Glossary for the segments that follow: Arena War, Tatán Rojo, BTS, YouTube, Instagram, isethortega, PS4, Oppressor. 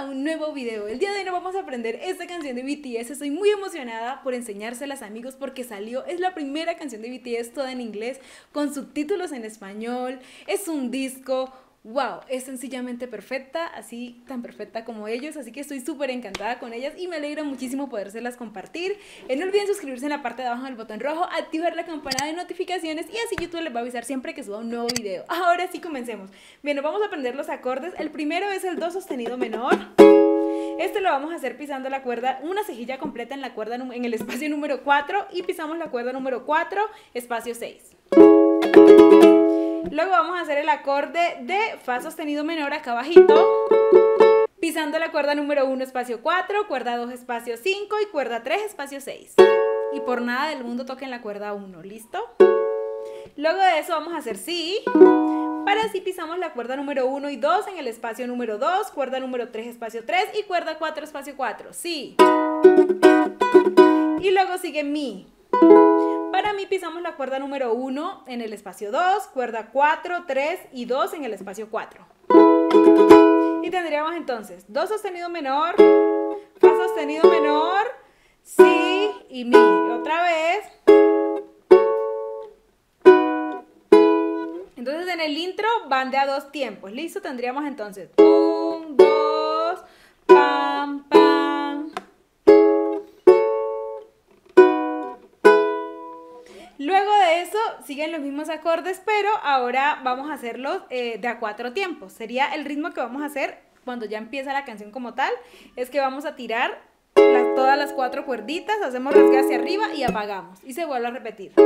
a un nuevo video. El día de hoy nos vamos a aprender esta canción de BTS. Estoy muy emocionada por enseñárselas, amigos, porque salió, es la primera canción de BTS toda en inglés, con subtítulos en español. Es un disco, wow, es sencillamente perfecta, así tan perfecta como ellos, así que estoy súper encantada con ellas y me alegro muchísimo podérselas compartir. No olviden suscribirse en la parte de abajo del botón rojo, activar la campanada de notificaciones y así YouTube les va a avisar siempre que suba un nuevo video. Ahora sí, comencemos. Bien, nos vamos a aprender los acordes. El primero es el do sostenido menor. Este lo vamos a hacer pisando la cuerda, una cejilla completa en la cuerda, en el espacio número 4, y pisamos la cuerda número 4, espacio 6. Luego vamos a hacer el acorde de fa sostenido menor acá abajito, pisando la cuerda número 1 espacio 4, cuerda 2 espacio 5 y cuerda 3 espacio 6. Y por nada del mundo toquen la cuerda 1, ¿listo? Luego de eso vamos a hacer si, para si pisamos la cuerda número 1 y 2 en el espacio número 2, cuerda número 3 espacio 3 y cuerda 4 espacio 4, si. Y luego sigue mi. Para mi pisamos la cuerda número 1 en el espacio 2, cuerda 4, 3 y 2 en el espacio 4. Y tendríamos entonces do sostenido menor, fa sostenido menor, si y mi. Otra vez. Entonces en el intro van de a dos tiempos. ¿Listo? Tendríamos entonces 1, 2, pam, pam. Luego de eso siguen los mismos acordes, pero ahora vamos a hacerlos de a cuatro tiempos. Sería el ritmo que vamos a hacer cuando ya empieza la canción como tal, es que vamos a tirar todas las cuatro cuerditas, hacemos rasgueo hacia arriba y apagamos. Y se vuelve a repetir. ¿Sí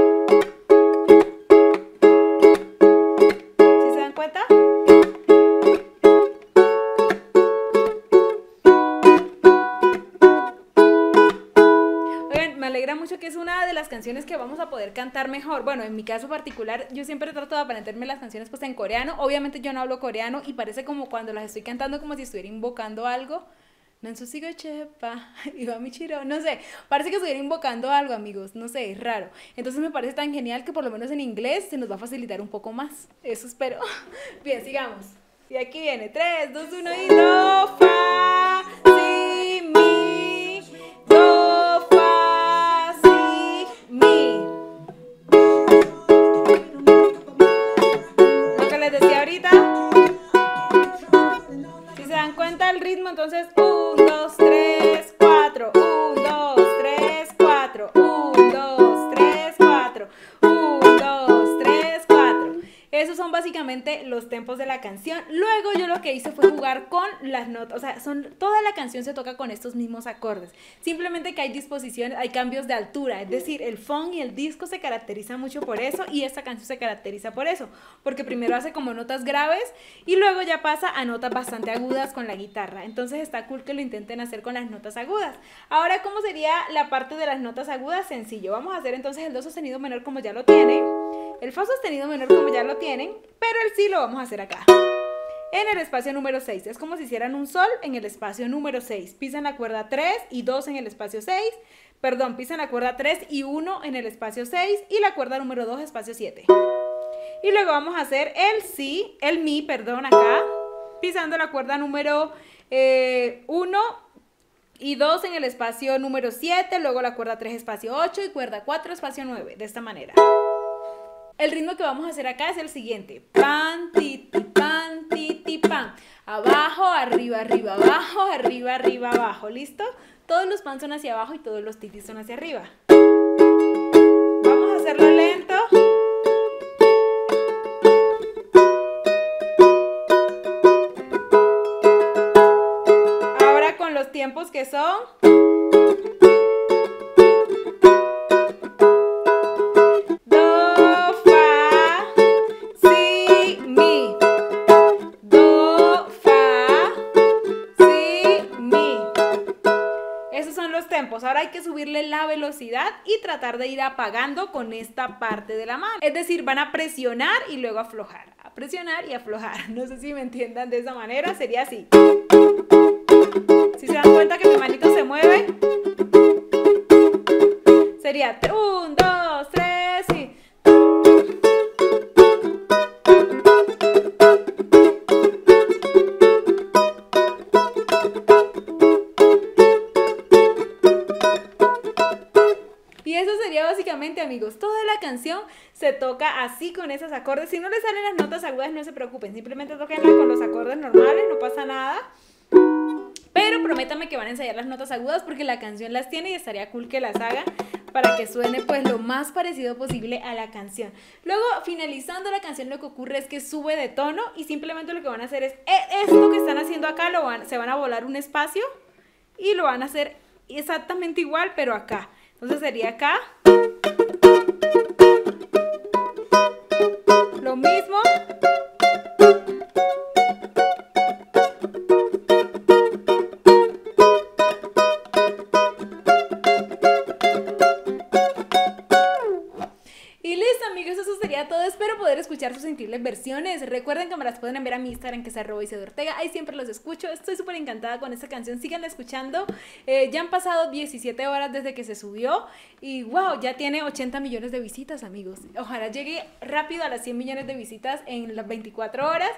se dan cuenta? Mucho que es una de las canciones que vamos a poder cantar mejor. Bueno, en mi caso particular, yo siempre trato de aprenderme las canciones pues en coreano. Obviamente yo no hablo coreano y parece como cuando las estoy cantando como si estuviera invocando algo. No sé, parece que estuviera invocando algo, amigos, no sé, es raro. Entonces me parece tan genial que por lo menos en inglés se nos va a facilitar un poco más. Eso espero. Bien, sigamos. Y aquí viene 3, 2, 1 y do, fa, si, mi, do. Entonces, 1, 2, 3, 4, 1, 2, 3, 4, 1, 2, 3, 4, 1, 2, 3, 4. Esos son básicamente los tempos de la canción. Luego yo lo que hice fue jugar con las notas, o sea, toda la canción se toca con estos mismos acordes. Simplemente que hay disposiciones, hay cambios de altura, es decir, el funk y el disco se caracterizan mucho por eso y esta canción se caracteriza por eso, porque primero hace como notas graves y luego ya pasa a notas bastante agudas con la guitarra. Entonces está cool que lo intenten hacer con las notas agudas. Ahora, ¿cómo sería la parte de las notas agudas? Sencillo, vamos a hacer entonces el do sostenido menor como ya lo tienen, el fa sostenido menor como ya lo tienen, pero el si lo vamos a hacer acá. En el espacio número 6, es como si hicieran un sol en el espacio número 6, pisan la cuerda 3 y 2 en el espacio 6, perdón, pisan la cuerda 3 y 1 en el espacio 6 y la cuerda número 2, espacio 7. Y luego vamos a hacer el si, el mi, perdón, acá, pisando la cuerda número 1 y 2 en el espacio número 7, luego la cuerda 3, espacio 8 y cuerda 4, espacio 9, de esta manera. El ritmo que vamos a hacer acá es el siguiente: pan, ti, ti, pan, ti, ti, pan. Abajo, arriba, arriba, abajo, arriba, arriba, abajo. ¿Listo? Todos los pan son hacia abajo y todos los titis son hacia arriba. Vamos a hacerlo lento. Ahora con los tiempos que son. Ahora hay que subirle la velocidad y tratar de ir apagando con esta parte de la mano. Es decir, van a presionar y luego aflojar. A presionar y aflojar. No sé si me entiendan de esa manera. Sería así. Si se dan cuenta que mi manito se mueve. Sería 1, 2, 3 y... amigos, toda la canción se toca así con esos acordes. Si no les salen las notas agudas, no se preocupen, simplemente toquenla con los acordes normales, no pasa nada. Pero prométame que van a ensayar las notas agudas porque la canción las tiene y estaría cool que las hagan para que suene pues lo más parecido posible a la canción. Luego, finalizando la canción, lo que ocurre es que sube de tono y simplemente lo que van a hacer es esto que están haciendo acá, se van a volar un espacio y lo van a hacer exactamente igual, pero acá. Entonces sería acá. Lo mismo. Espero poder escuchar sus increíbles versiones. Recuerden que me las pueden enviar a mi Instagram, que es @isethortega. Ahí siempre los escucho. Estoy súper encantada con esta canción. Síganla escuchando. Ya han pasado 17 horas desde que se subió. Y wow, ya tiene 80 millones de visitas, amigos. Ojalá llegue rápido a las 100 millones de visitas en las 24 horas.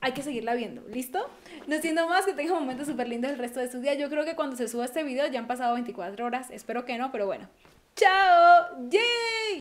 Hay que seguirla viendo, ¿listo? No siendo más, que tengan momentos súper lindos el resto de su día. Yo creo que cuando se suba este video ya han pasado 24 horas. Espero que no, pero bueno. ¡Chao! ¡Yay!